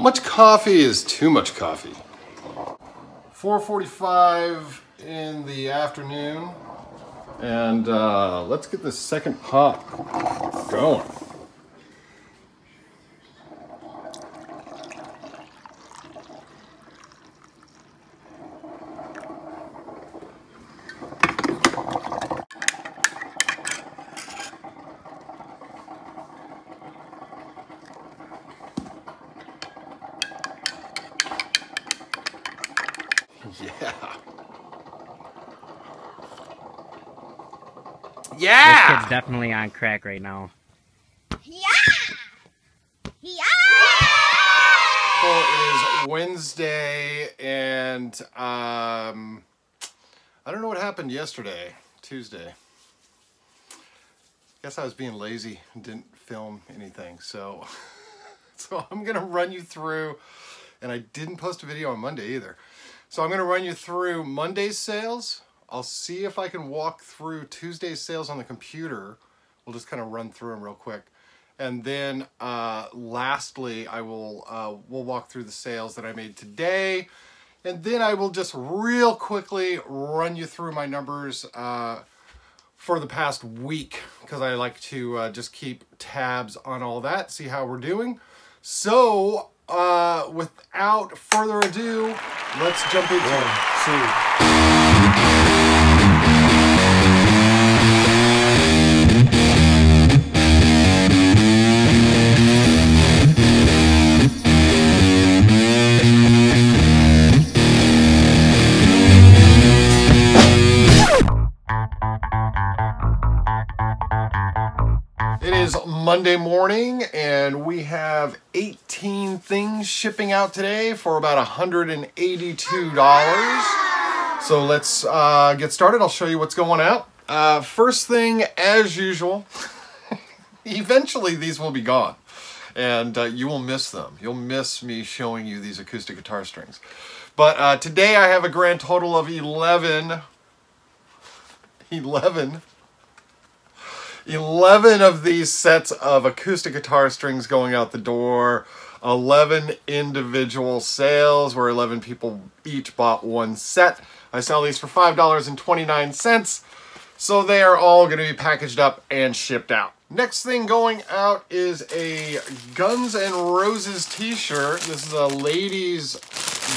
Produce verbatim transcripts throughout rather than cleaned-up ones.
How much coffee is too much coffee? four forty-five in the afternoon. And uh, let's get this second pop going. Yeah. Yeah! This kid's definitely on crack right now. Yeah! Yeah! Well, it is Wednesday, and um, I don't know what happened yesterday, Tuesday. Guess I was being lazy and didn't film anything, so so I'm gonna run you through, and I didn't post a video on Monday either. So I'm going to run you through Monday's sales. I'll see if I can walk through Tuesday's sales on the computer. We'll just kind of run through them real quick. And then uh, lastly, I will uh, we'll walk through the sales that I made today. And then I will just real quickly run you through my numbers uh, for the past week, because I like to uh, just keep tabs on all that, see how we're doing. So Uh, without further ado, let's jump into One, it. Two. It is Monday morning, and we have eight things shipping out today for about one hundred eighty-two dollars. So let's uh, get started. I'll show you what's going out. Uh, first thing, as usual, eventually these will be gone, and uh, you will miss them. You'll miss me showing you these acoustic guitar strings. But uh, today I have a grand total of eleven, eleven, eleven of these sets of acoustic guitar strings going out the door. eleven individual sales where eleven people each bought one set. I sell these for five dollars and twenty-nine cents. So they are all going to be packaged up and shipped out. Next thing going out is a Guns N' Roses t-shirt. This is a ladies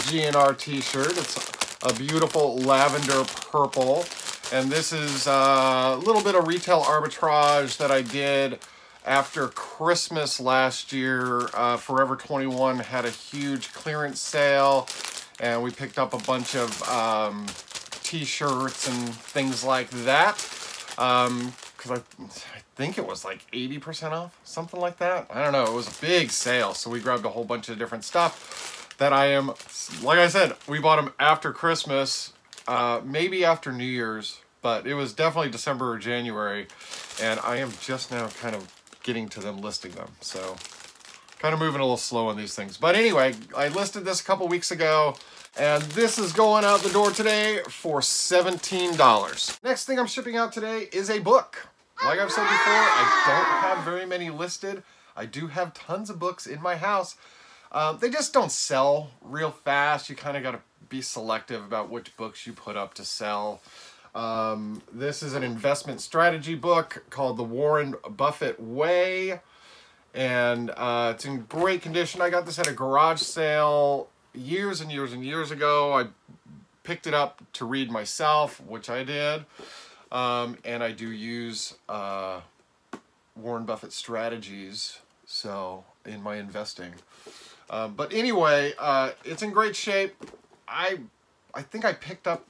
G N R t-shirt. It's a beautiful lavender purple. And this is a little bit of retail arbitrage that I did after Christmas last year. uh, Forever twenty-one had a huge clearance sale, and we picked up a bunch of um, t-shirts and things like that. Um, because I, I think it was like eighty percent off, something like that. I don't know, it was a big sale, so we grabbed a whole bunch of different stuff that I am, like I said, we bought them after Christmas, uh, maybe after New Year's, but it was definitely December or January, and I am just now kind of getting to them, listing them. So kind of moving a little slow on these things. But anyway, I listed this a couple weeks ago, and this is going out the door today for seventeen dollars. Next thing I'm shipping out today is a book. Like I've said before, I don't have very many listed. I do have tons of books in my house. Uh, they just don't sell real fast. You kind of got to be selective about which books you put up to sell. Um, this is an investment strategy book called The Warren Buffett Way, and uh, it's in great condition. I got this at a garage sale years and years and years ago. I picked it up to read myself, which I did, um, and I do use uh, Warren Buffett strategies so in my investing. Uh, but anyway, uh, it's in great shape. I, I think I picked up,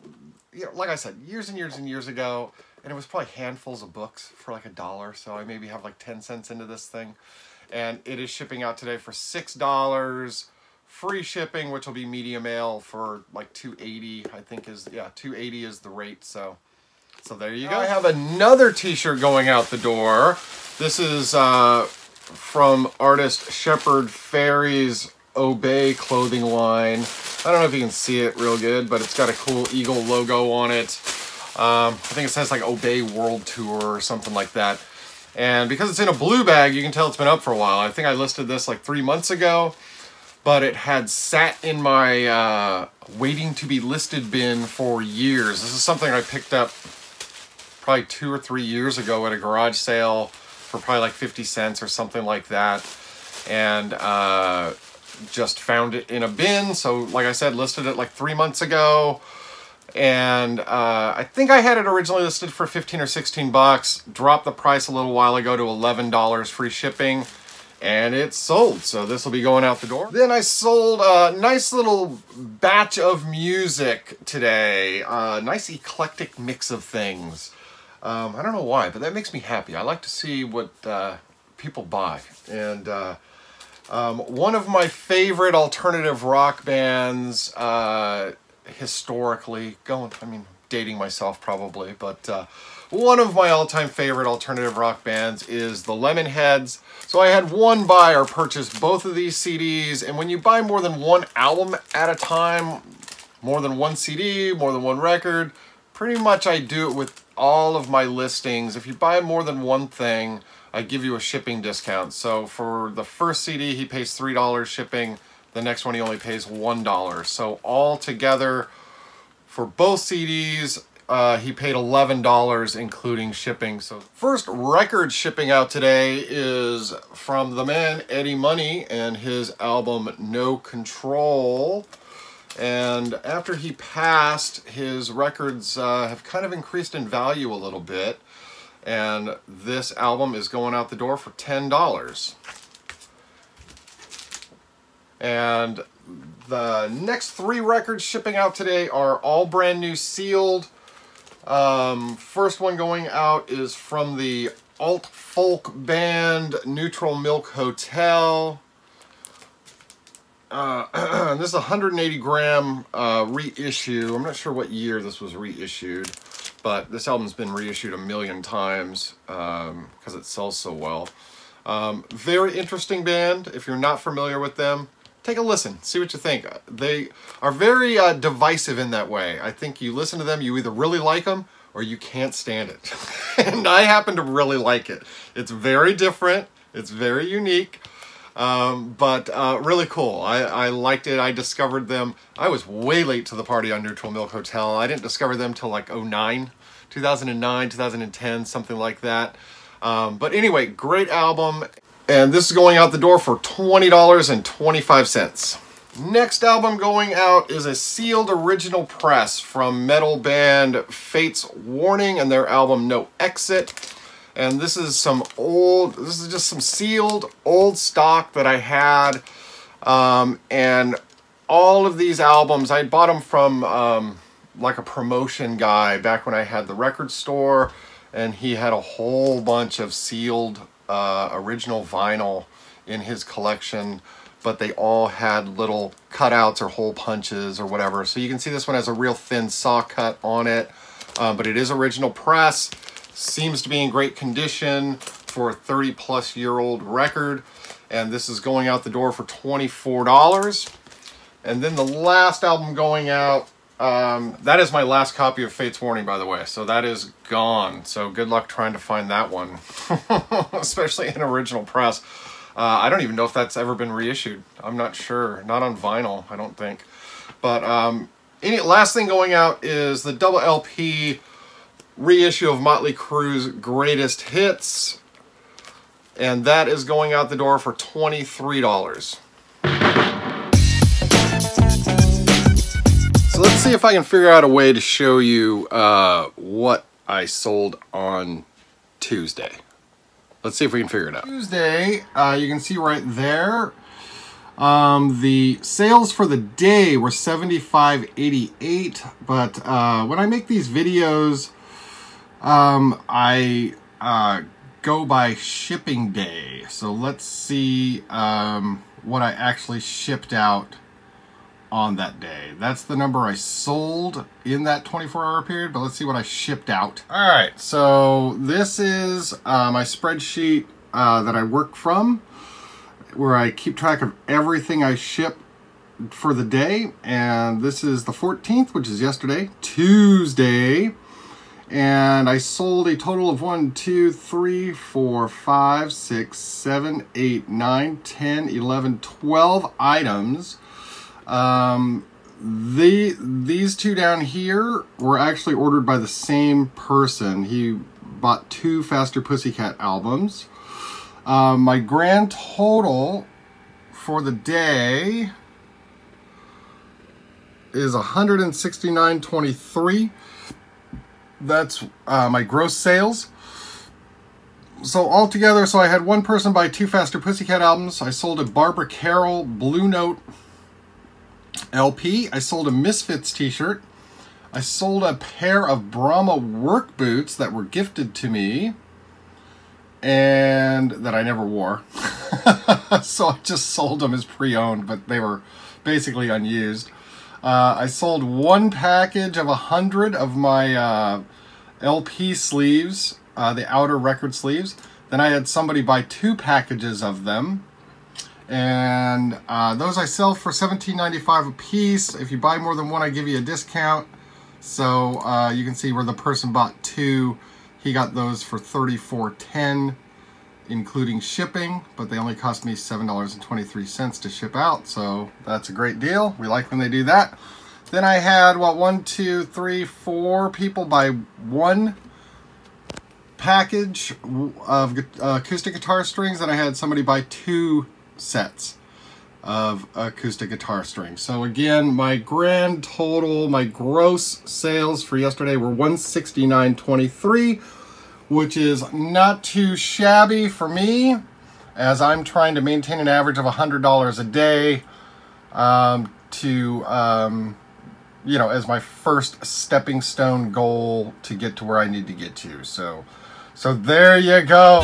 you know, like I said, years and years and years ago, and it was probably handfuls of books for like a dollar, so I maybe have like ten cents into this thing. And it is shipping out today for six dollars, free shipping, which will be media mail for like two eighty, I think is, yeah, two eighty is the rate, so so there you go. I have another t-shirt going out the door. This is uh, from artist Shepard Fairey's Obey clothing line. I don't know if you can see it real good, but it's got a cool eagle logo on it. Um, I think it says like Obey World Tour or something like that. And because it's in a blue bag, you can tell it's been up for a while. I think I listed this like three months ago. but it had sat in my uh, waiting to be listed bin for years. This is something I picked up probably two or three years ago at a garage sale for probably like fifty cents or something like that, and uh, just found it in a bin. So like I said, listed it like three months ago, and uh, I think I had it originally listed for fifteen or sixteen bucks, dropped the price a little while ago to eleven dollars free shipping, and it's sold. So this will be going out the door. Then I sold a nice little batch of music today, a nice eclectic mix of things. Um, I don't know why, but that makes me happy. I like to see what uh, people buy. And uh, um, one of my favorite alternative rock bands, uh, historically, going, I mean, dating myself probably, but uh, one of my all-time favorite alternative rock bands is The Lemonheads. So I had one buyer purchase both of these C Ds, and when you buy more than one album at a time, more than one C D, more than one record, pretty much I do it with all of my listings. If you buy more than one thing, I give you a shipping discount. So for the first C D, he pays three dollars shipping. The next one, he only pays one dollar. So all together, for both C Ds, uh, he paid eleven dollars, including shipping. So first record shipping out today is from the man Eddie Money and his album No Control. And after he passed, his records uh, have kind of increased in value a little bit. And this album is going out the door for ten dollars. And the next three records shipping out today are all brand new sealed. Um, first one going out is from the alt-folk band Neutral Milk Hotel. Uh, this is a one hundred eighty gram uh, reissue. I'm not sure what year this was reissued, but this album's been reissued a million times because um, it sells so well. Um, very interesting band. If you're not familiar with them, take a listen, see what you think. They are very uh, divisive in that way. I think you listen to them, you either really like them or you can't stand it. And I happen to really like it. It's very different, it's very unique, um, but uh, really cool. I, I liked it, I discovered them. I was way late to the party on Neutral Milk Hotel. I didn't discover them till like oh nine, two thousand nine, two thousand ten, something like that. Um, but anyway, great album. And this is going out the door for twenty dollars and twenty-five cents. Next album going out is a sealed original press from metal band Fate's Warning and their album No Exit. And this is some old, this is just some sealed old stock that I had. Um, and all of these albums, I bought them from um, like a promotion guy back when I had the record store. And he had a whole bunch of sealed uh, original vinyl in his collection, but they all had little cutouts or hole punches or whatever. So you can see this one has a real thin saw cut on it, uh, but it is original press. Seems to be in great condition for a thirty plus year old record. And this is going out the door for twenty-four dollars. And then the last album going out, Um, that is my last copy of Fate's Warning, by the way, so that is gone. So good luck trying to find that one, especially in original press. Uh, I don't even know if that's ever been reissued. I'm not sure. Not on vinyl, I don't think. But um, any last thing going out is the double L P reissue of Motley Crue's Greatest Hits, and that is going out the door for twenty-three dollars. So let's see if I can figure out a way to show you uh, what I sold on Tuesday. Let's see if we can figure it out. Tuesday, uh, you can see right there, um, the sales for the day were seventy-five eighty-eight. But uh, when I make these videos, um, I uh, go by shipping day. So let's see um, what I actually shipped out on that day. That's the number I sold in that twenty-four hour period, but let's see what I shipped out. All right, so this is uh, my spreadsheet uh, that I work from, where I keep track of everything I ship for the day. And this is the fourteenth, which is yesterday, Tuesday. And I sold a total of one, two, three, four, five, six, seven, eight, nine, ten, eleven, twelve items. Um, the, these two down here were actually ordered by the same person. He bought two Faster Pussycat albums. Um, my grand total for the day is one hundred sixty-nine twenty-three. That's uh, my gross sales. So altogether, so I had one person buy two Faster Pussycat albums. I sold a Barbara Carroll Blue Note L P. I sold a Misfits t-shirt. I sold a pair of Brahma work boots that were gifted to me and that I never wore. So I just sold them as pre-owned, but they were basically unused. Uh, I sold one package of a hundred of my uh, L P sleeves, uh, the outer record sleeves. Then I had somebody buy two packages of them. And uh, those I sell for seventeen ninety-five a piece. If you buy more than one, I give you a discount. So uh, you can see where the person bought two. He got those for thirty-four ten, including shipping, but they only cost me seven dollars and twenty-three cents to ship out, so that's a great deal. We like when they do that. Then I had, what, one, two, three, four people buy one package of acoustic guitar strings, and I had somebody buy two sets of acoustic guitar strings. So again, my grand total, my gross sales for yesterday were one hundred sixty-nine twenty-three, which is not too shabby for me, as I'm trying to maintain an average of one hundred dollars a day um, to, um, you know, as my first stepping stone goal to get to where I need to get to. So, so there you go.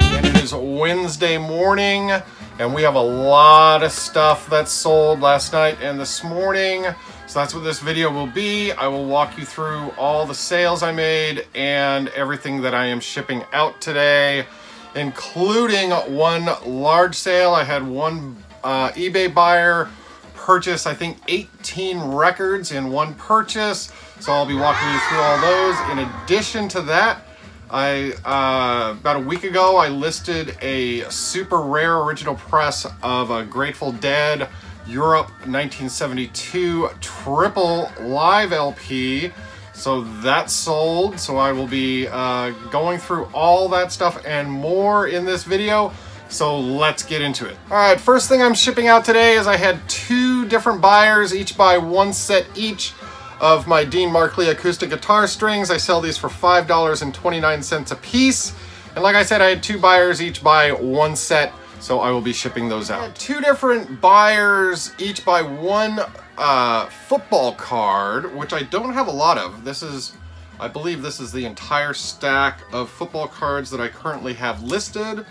And it is Wednesday morning, and we have a lot of stuff that sold last night and this morning. So that's what this video will be. I will walk you through all the sales I made and everything that I am shipping out today, including one large sale. I had one uh, eBay buyer purchase, I think, eighteen records in one purchase. So I'll be walking you through all those. In addition to that, I uh, about a week ago, I listed a super rare original press of a Grateful Dead Europe nineteen seventy-two triple live L P, so that sold. So I will be uh, going through all that stuff and more in this video, so let's get into it. All right, first thing I'm shipping out today is I had two different buyers, each buy one set each of my Dean Markley acoustic guitar strings. I sell these for five dollars and twenty-nine cents a piece, and like I said, I had two buyers each buy one set. So I will be shipping those out. Two different buyers each buy one uh, football card, which I don't have a lot of. This is, I believe this is the entire stack of football cards that I currently have listed.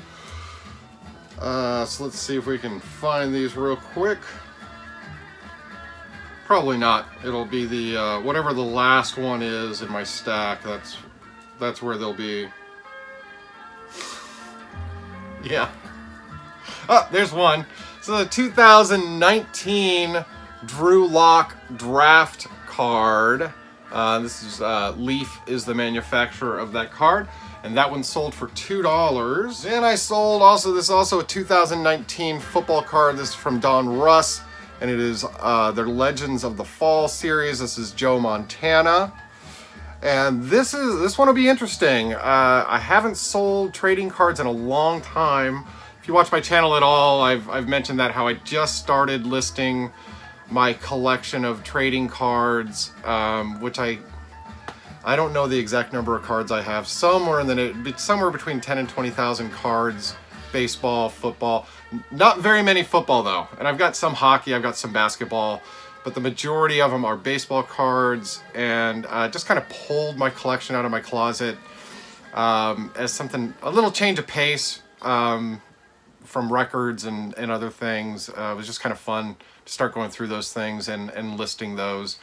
Uh, so let's see if we can find these real quick. Probably not. It'll be the, uh, whatever the last one is in my stack, that's, that's where they'll be. Yeah. Oh, there's one. So the two thousand nineteen Drew Lock draft card. Uh, this is uh, Leaf is the manufacturer of that card, and that one sold for two dollars. And I sold also this is also a two thousand nineteen football card. This is from Donruss, and it is uh, their Legends of the Fall series. This is Joe Montana, and this is this one will be interesting. Uh, I haven't sold trading cards in a long time. If you watch my channel at all, I've, I've mentioned that how I just started listing my collection of trading cards, um, which I I don't know the exact number of cards I have. Somewhere in the somewhere between ten and twenty thousand cards, baseball, football. Not very many football though, and I've got some hockey, I've got some basketball, but the majority of them are baseball cards, and uh, just kind of pulled my collection out of my closet um, as something a little change of pace. Um, from records and, and other things. Uh, it was just kind of fun to start going through those things and, and listing those.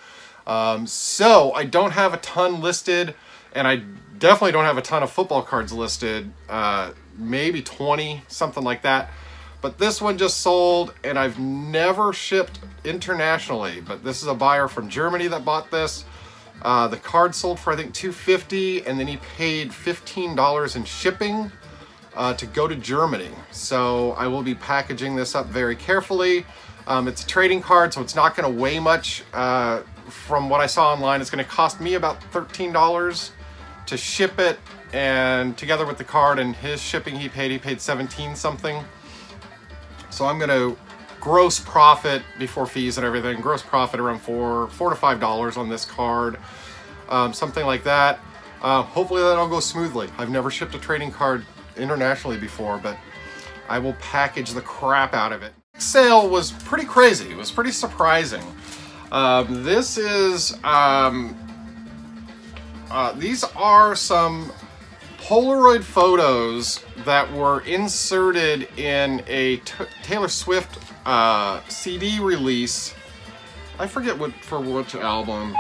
Um, so I don't have a ton listed, and I definitely don't have a ton of football cards listed, uh, maybe twenty, something like that. But this one just sold, and I've never shipped internationally, but this is a buyer from Germany that bought this. Uh, the card sold for, I think, two hundred fifty dollars, and then he paid fifteen dollars in shipping uh, to go to Germany. So I will be packaging this up very carefully. Um, it's a trading card, so it's not gonna weigh much. Uh, from what I saw online, it's gonna cost me about thirteen dollars to ship it, and together with the card and his shipping he paid, he paid seventeen something. So I'm gonna gross profit before fees and everything, gross profit around four, four to five dollars on this card, um, something like that. Uh, hopefully that'll go smoothly. I've never shipped a trading card internationally before, but I will package the crap out of it. Sale was pretty crazy. It was pretty surprising. Um, this is, um, uh, these are some Polaroid photos that were inserted in a T Taylor Swift uh, C D release. I forget what for which album.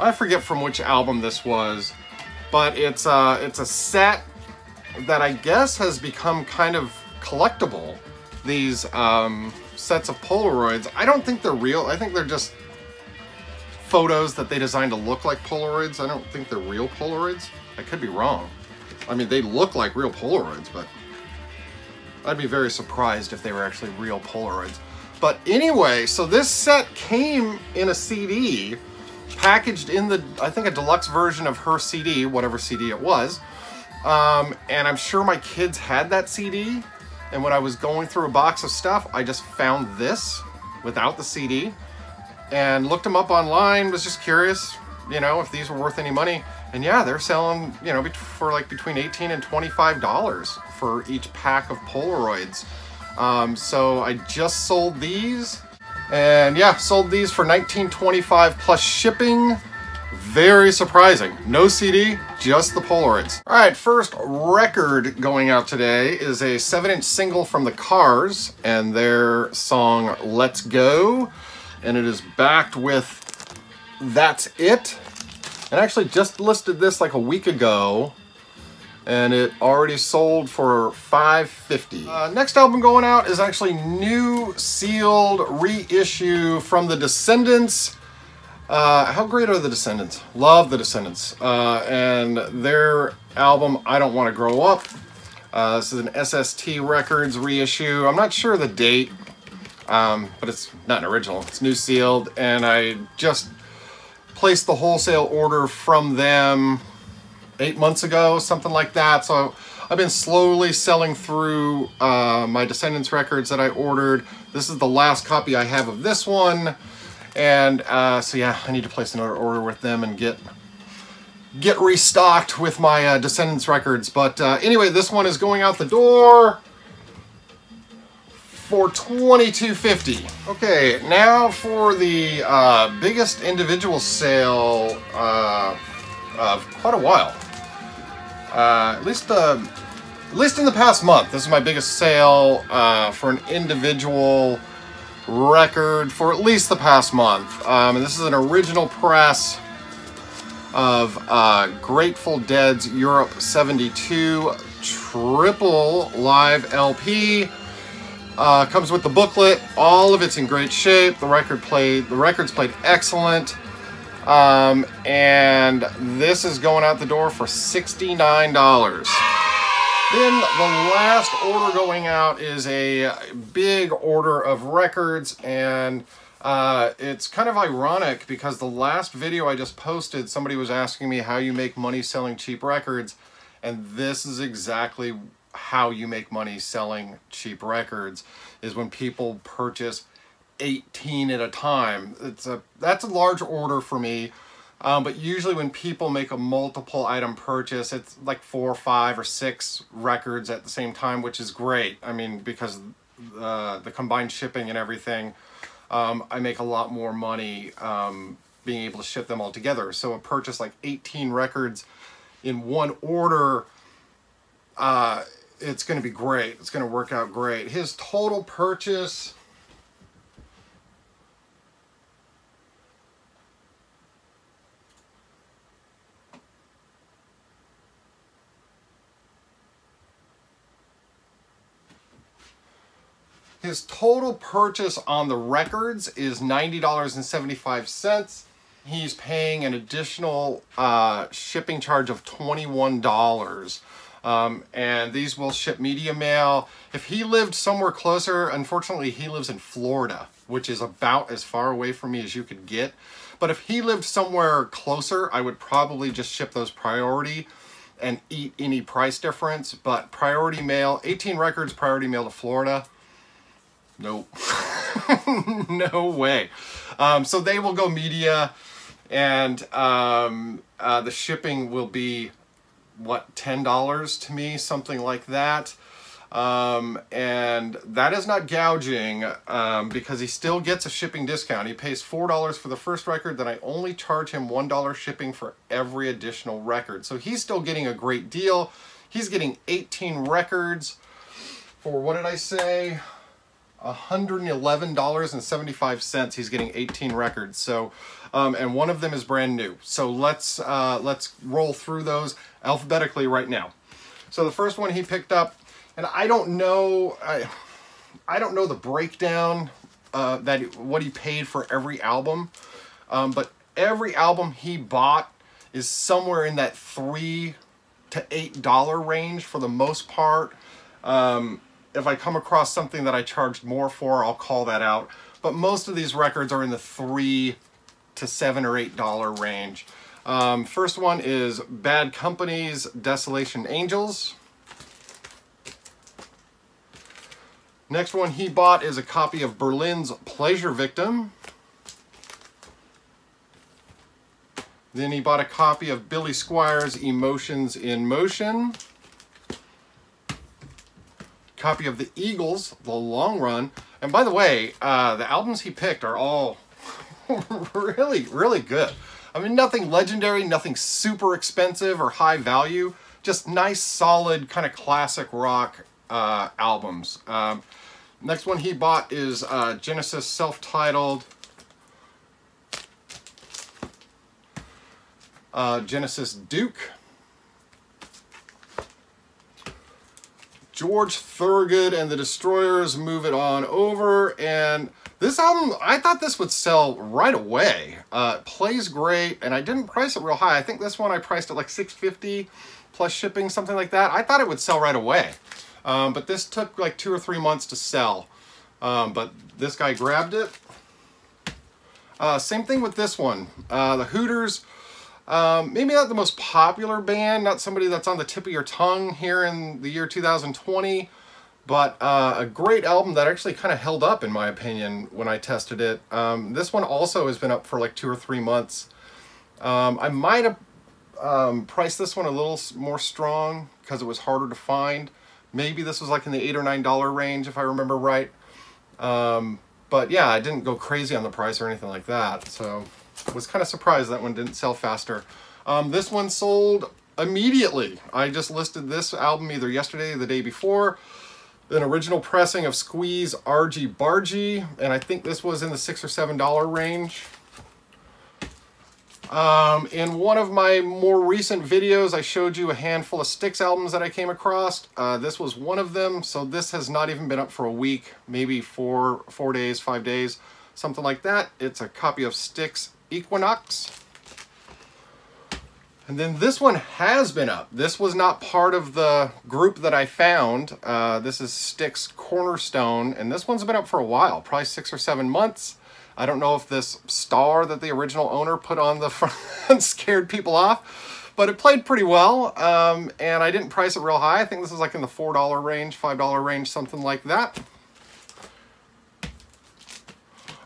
I forget from which album this was, but it's a, it's a set that I guess has become kind of collectible. These um, sets of Polaroids. I don't think they're real. I think they're just photos that they designed to look like Polaroids. I don't think they're real Polaroids. I could be wrong. I mean, they look like real Polaroids, but I'd be very surprised if they were actually real Polaroids. But anyway, so this set came in a C D, packaged in the, I think, a deluxe version of her C D, whatever C D it was. Um, and I'm sure my kids had that C D. And when I was going through a box of stuff, I just found this without the C D. And looked them up online, was just curious, you know, if these were worth any money. And yeah, they're selling, you know, for like between eighteen and twenty-five dollars for each pack of Polaroids. Um, so I just sold these, and yeah, sold these for nineteen twenty-five plus shipping. Very surprising. No C D, just the Polaroids. All right, first record going out today is a seven inch single from The Cars and their song Let's Go. And it is backed with That's It. And I actually just listed this like a week ago, and it already sold for five fifty. Uh, next album going out is actually new sealed reissue from The Descendents. Uh, how great are The Descendents? Love The Descendents. Uh, and their album, I Don't Want to Grow Up. Uh, this is an S S T Records reissue. I'm not sure the date. Um, but it's not an original, it's new sealed, and I just placed the wholesale order from them eight months ago, something like that. So I've been slowly selling through uh, my Descendants records that I ordered. This is the last copy I have of this one, and uh, so yeah, I need to place another order with them and get get restocked with my uh, Descendants records. But uh, anyway, this one is going out the door for twenty-two fifty. Okay, now for the uh, biggest individual sale uh, of quite a while. Uh, at least, uh, at least in the past month, this is my biggest sale uh, for an individual record for at least the past month. Um, and this is an original press of uh, Grateful Dead's Europe seventy-two triple live L P. Uh, comes with the booklet. All of it's in great shape. The record played. The record's played excellent. Um, and this is going out the door for sixty-nine dollars. Then the last order going out is a big order of records, and uh, it's kind of ironic because the last video I just posted, somebody was asking me how you make money selling cheap records, and this is exactly how you make money selling cheap records, is when people purchase eighteen at a time. It's a that's a large order for me, um, but usually when people make a multiple item purchase, it's like four or five or six records at the same time, which is great. I mean, because uh, the combined shipping and everything, um, I make a lot more money um, being able to ship them all together. So a purchase like eighteen records in one order, uh, it's going to be great. It's going to work out great. His total purchase His total purchase on the records is ninety dollars and seventy-five cents. He's paying an additional uh, shipping charge of twenty-one dollars. Um, and these will ship media mail. If he lived somewhere closer, unfortunately he lives in Florida, which is about as far away from me as you could get. But if he lived somewhere closer, I would probably just ship those priority and eat any price difference. But priority mail, eighteen records, priority mail to Florida. Nope. No way. Um, so they will go media, and um, uh, the shipping will be, what, ten dollars to me, something like that. Um, and that is not gouging, um, because he still gets a shipping discount. He pays four dollars for the first record, then I only charge him one dollar shipping for every additional record. So he's still getting a great deal. He's getting eighteen records for, what did I say? one hundred eleven dollars and seventy-five cents. He's getting eighteen records. So, um, and one of them is brand new. So let's, uh, let's roll through those alphabetically right now. So the first one he picked up, and I don't know, I, I don't know the breakdown, uh, that what he paid for every album. Um, but every album he bought is somewhere in that three to eight dollar range for the most part. Um, If I come across something that I charged more for, I'll call that out. But most of these records are in the three to seven or eight dollar range. Um, first one is Bad Company's Desolation Angels. Next one he bought is a copy of Berlin's Pleasure Victim. Then he bought a copy of Billy Squire's Emotions in Motion. Copy of the Eagles, The Long Run. And by the way, uh, the albums he picked are all really, really good. I mean, nothing legendary, nothing super expensive or high value, just nice, solid, kind of classic rock uh, albums. Um, next one he bought is uh, Genesis self-titled, uh, Genesis Duke. George Thorogood and the Destroyers, Move It On Over. And this album, I thought this would sell right away. Uh, it plays great, and I didn't price it real high. I think this one I priced at like six fifty plus shipping, something like that. I thought it would sell right away, um, but this took like two or three months to sell. Um, but this guy grabbed it. Uh, same thing with this one, uh, the Hooters. Um, maybe not the most popular band, not somebody that's on the tip of your tongue here in the year two thousand twenty, but uh, a great album that actually kind of held up in my opinion when I tested it. Um, this one also has been up for like two or three months. Um, I might have um, priced this one a little more strong because it was harder to find. Maybe this was like in the eight or nine dollar range if I remember right. Um, but yeah, I didn't go crazy on the price or anything like that, so was kind of surprised that one didn't sell faster. Um, this one sold immediately. I just listed this album either yesterday or the day before. An original pressing of Squeeze Argy Bargy, and I think this was in the six or seven dollar range. Um, in one of my more recent videos, I showed you a handful of Styx albums that I came across. Uh, this was one of them, so this has not even been up for a week, maybe four, four days, five days, something like that. It's a copy of Styx Equinox. And then this one has been up. This was not part of the group that I found. Uh, this is Styx Cornerstone, and this one's been up for a while, probably six or seven months. I don't know if this star that the original owner put on the front scared people off, but it played pretty well, um, and I didn't price it real high. I think this is like in the four dollar range, five dollar range, something like that.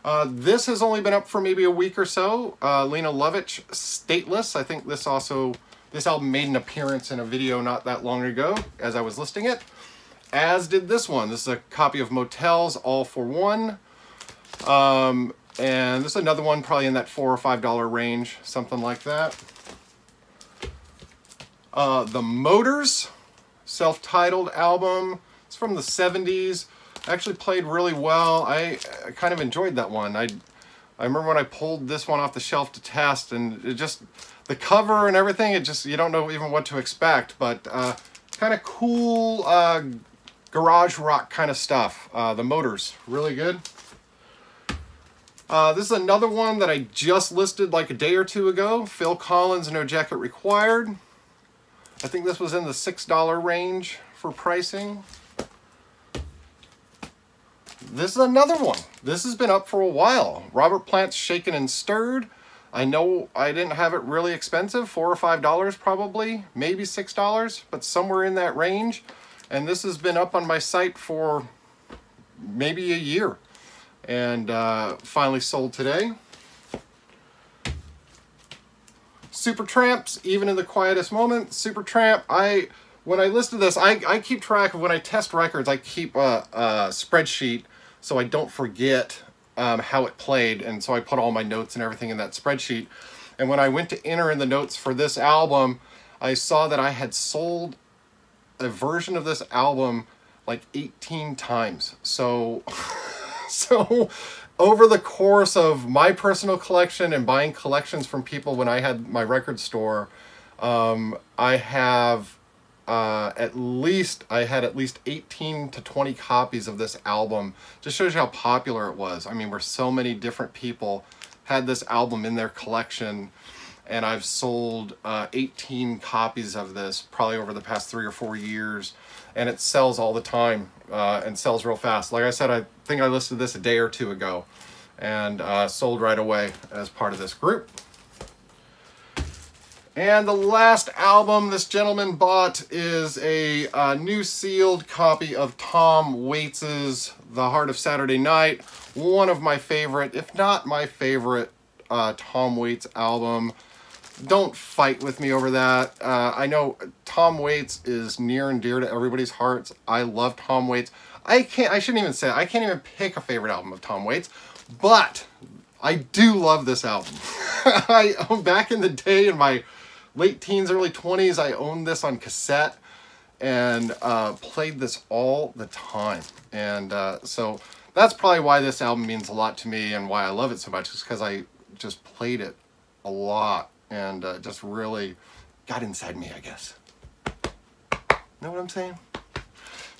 Uh, this has only been up for maybe a week or so. Uh, Lena Lovitch, Stateless. I think this also, this album made an appearance in a video not that long ago as I was listing it, as did this one. This is a copy of Motel's All for One. Um, and this is another one probably in that four or five dollar range, something like that. Uh, The Motors, self-titled album. It's from the seventies. Actually played really well. I kind of enjoyed that one. I I remember when I pulled this one off the shelf to test, and it just, the cover and everything, it just, you don't know even what to expect, but uh, kind of cool uh, garage rock kind of stuff. Uh, the Motors, really good. Uh, this is another one that I just listed like a day or two ago. Phil Collins, No Jacket Required. I think this was in the six dollar range for pricing. This is another one. This has been up for a while. Robert Plant's Shaken and Stirred. I know I didn't have it really expensive, four or five dollars probably, maybe six dollars, but somewhere in that range. And this has been up on my site for maybe a year, and uh, finally sold today. Supertramp's Even in the Quietest Moment. Supertramp, I when I listed this, I, I keep track of when I test records. I keep a, a spreadsheet so I don't forget Um, how it played, and so I put all my notes and everything in that spreadsheet. And when I went to enter in the notes for this album, I saw that I had sold a version of this album like eighteen times. So so over the course of my personal collection and buying collections from people when I had my record store, um, I have Uh, at least, I had at least eighteen to twenty copies of this album. Just shows you how popular it was. I mean, where so many different people had this album in their collection, and I've sold uh, eighteen copies of this probably over the past three or four years, and it sells all the time, uh, and sells real fast. Like I said, I think I listed this a day or two ago, and uh, sold right away as part of this group. And the last album this gentleman bought is a uh, new sealed copy of Tom Waits's The Heart of Saturday Night. One of my favorite, if not my favorite, uh, Tom Waits album. Don't fight with me over that. Uh, I know Tom Waits is near and dear to everybody's hearts. I love Tom Waits. I can't, I shouldn't even say it. I can't even pick a favorite album of Tom Waits, but I do love this album. I, back in the day in my late teens, early twenties, I owned this on cassette and uh, played this all the time. And uh, so that's probably why this album means a lot to me and why I love it so much, is because I just played it a lot and uh, just really got inside me, I guess. Know what I'm saying?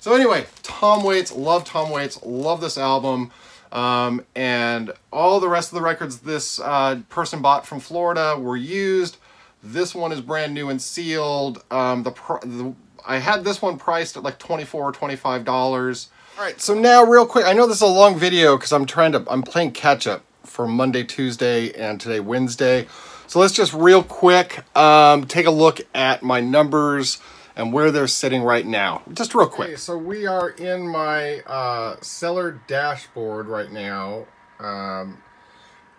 So anyway, Tom Waits, love Tom Waits, love this album. Um, and all the rest of the records this uh, person bought from Florida were used. This one is brand new and sealed. Um, the, pr the I had this one priced at like twenty-four or twenty-five dollars. All right, so now real quick, I know this is a long video because I'm trying to, I'm playing catch up for Monday, Tuesday, and today, Wednesday. So let's just real quick um, take a look at my numbers and where they're sitting right now. Just real quick. Okay, so we are in my uh, seller dashboard right now. Um,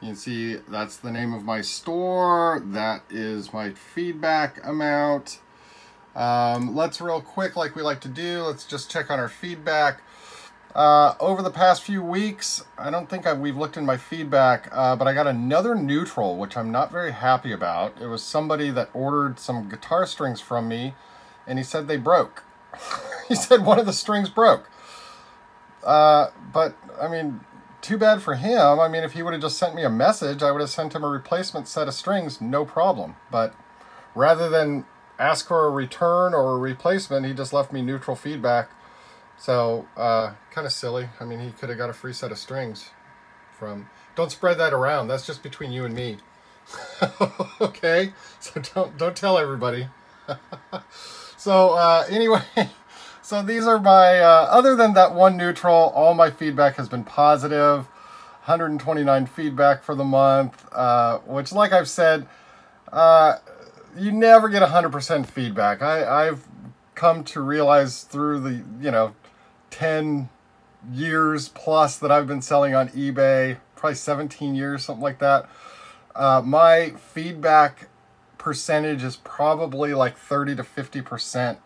You can see that's the name of my store. That is my feedback amount. Um, let's real quick, like we like to do, let's just check on our feedback. Uh, over the past few weeks, I don't think I, we've looked in my feedback, uh, but I got another neutral, which I'm not very happy about. It was somebody that ordered some guitar strings from me, and he said they broke. He said one of the strings broke. Uh, but, I mean... too bad for him. I mean, if he would have just sent me a message, I would have sent him a replacement set of strings, no problem. But rather than ask for a return or a replacement, he just left me neutral feedback. So, uh, kind of silly. I mean, he could have got a free set of strings from... Don't spread that around. That's just between you and me. Okay? So don't, don't tell everybody. So, uh, anyway... So these are my, uh, other than that one neutral, all my feedback has been positive. one hundred twenty-nine feedback for the month, uh, which, like I've said, uh, you never get one hundred percent feedback. I, I've come to realize through the, you know, ten years plus that I've been selling on eBay, probably seventeen years, something like that. Uh, my feedback percentage is probably like thirty to fifty percent.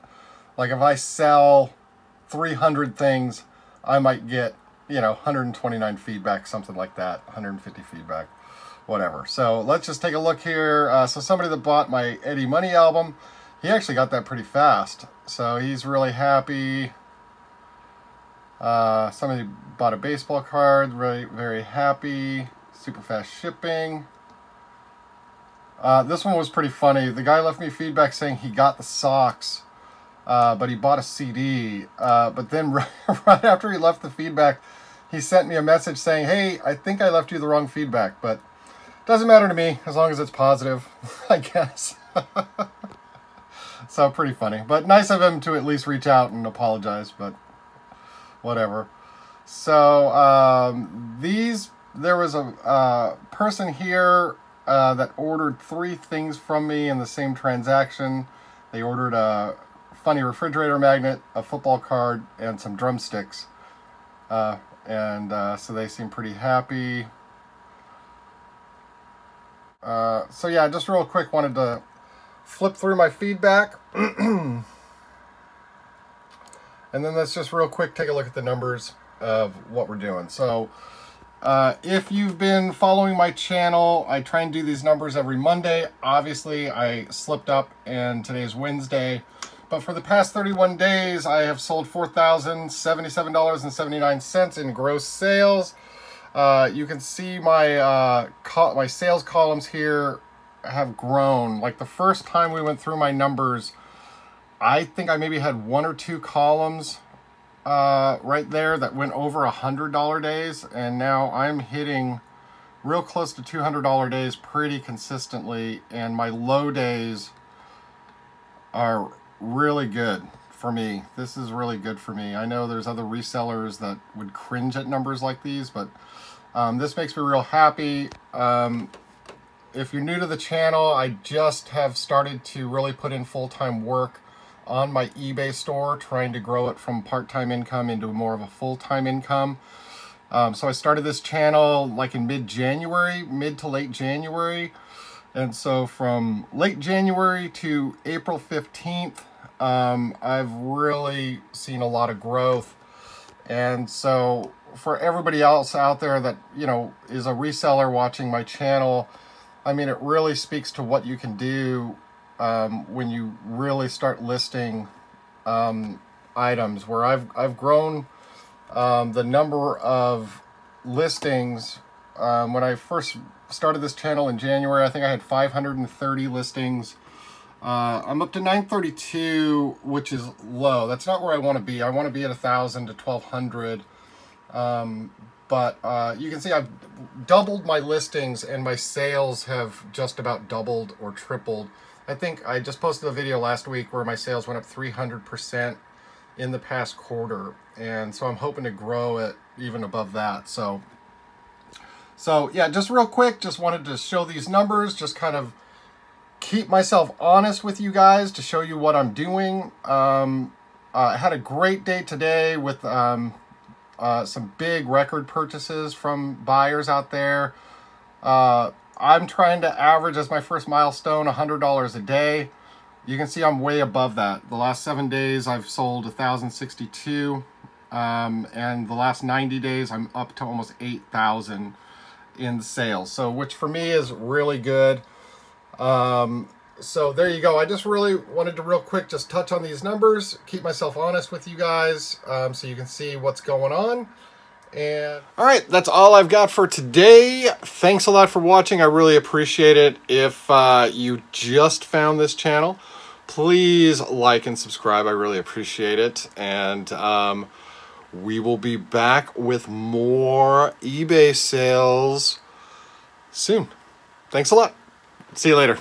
Like if I sell three hundred things, I might get, you know, one hundred twenty-nine feedback, something like that, one hundred fifty feedback, whatever. So let's just take a look here. Uh, so somebody that bought my Eddie Money album, he actually got that pretty fast. So he's really happy. Uh, somebody bought a baseball card, really very happy, super fast shipping. Uh, this one was pretty funny. The guy left me feedback saying he got the socks uh, but he bought a C D. Uh, but then right, right after he left the feedback, he sent me a message saying, hey, I think I left you the wrong feedback, but doesn't matter to me as long as it's positive, I guess. So pretty funny, but nice of him to at least reach out and apologize, but whatever. So um, these, there was a uh, person here uh, that ordered three things from me in the same transaction. They ordered a funny refrigerator magnet, a football card, and some drumsticks. Uh, and uh, so they seem pretty happy. Uh, so yeah, just real quick, wanted to flip through my feedback. And then let's just real quick take a look at the numbers of what we're doing. So uh, if you've been following my channel, I try and do these numbers every Monday. Obviously, I slipped up and today's Wednesday. But for the past thirty-one days, I have sold four thousand seventy-seven dollars and seventy-nine cents in gross sales. Uh, you can see my uh, my sales columns here have grown. Like the first time we went through my numbers, I think I maybe had one or two columns uh, right there that went over one hundred dollar days. And now I'm hitting real close to two hundred dollar days pretty consistently. And my low days are really good for me. This is really good for me. I know there's other resellers that would cringe at numbers like these, but um, this makes me real happy. Um, if you're new to the channel, I just have started to really put in full-time work on my eBay store, trying to grow it from part-time income into more of a full-time income. Um, so I started this channel like in mid-January, mid to late January. And so from late January to April fifteenth, Um, I've really seen a lot of growth. And so for everybody else out there that, you know, is a reseller watching my channel, I mean, it really speaks to what you can do um, when you really start listing um, items, where I've, I've grown um, the number of listings. Um, when I first started this channel in January, I think I had five hundred thirty listings. Uh, I'm up to nine thirty-two, which is low. That's not where I want to be. I want to be at one thousand to twelve hundred. Um, but uh, you can see I've doubled my listings and my sales have just about doubled or tripled. I think I just posted a video last week where my sales went up three hundred percent in the past quarter. And so I'm hoping to grow it even above that. So, so yeah, just real quick, just wanted to show these numbers, just kind of keep myself honest with you guys to show you what I'm doing. Um, uh, I had a great day today with um, uh, some big record purchases from buyers out there. Uh, I'm trying to average as my first milestone one hundred dollars a day. You can see I'm way above that. The last seven days I've sold one thousand sixty-two, um, and the last ninety days I'm up to almost eight thousand in sales. So, which for me is really good. Um, so there you go. I just really wanted to real quick just touch on these numbers, keep myself honest with you guys, um, so you can see what's going on. And all right, that's all I've got for today. Thanks a lot for watching. I really appreciate it. If uh, you just found this channel, please like and subscribe. I really appreciate it. And um, we will be back with more eBay sales soon. Thanks a lot. See you later.